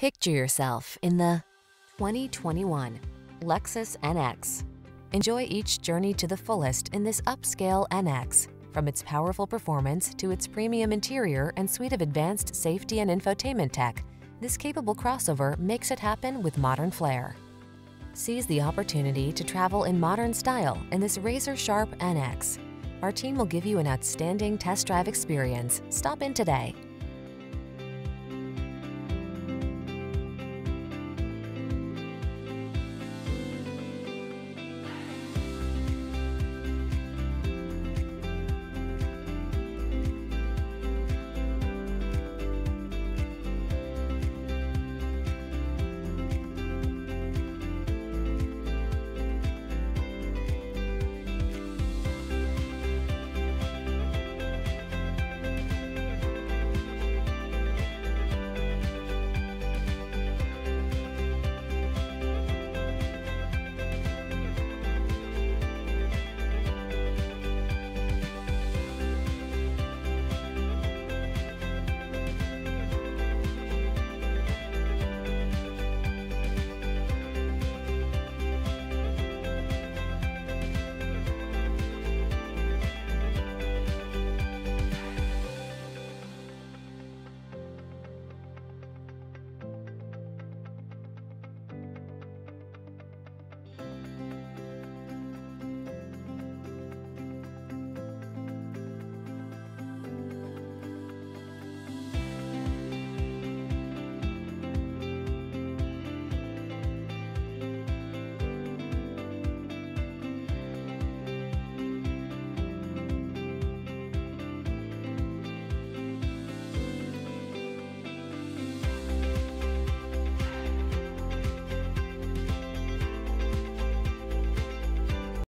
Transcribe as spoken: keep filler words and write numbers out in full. Picture yourself in the twenty twenty-one Lexus N X. Enjoy each journey to the fullest in this upscale N X, from its powerful performance to its premium interior and suite of advanced safety and infotainment tech. This capable crossover makes it happen with modern flair. Seize the opportunity to travel in modern style in this razor-sharp N X. Our team will give you an outstanding test drive experience. Stop in today.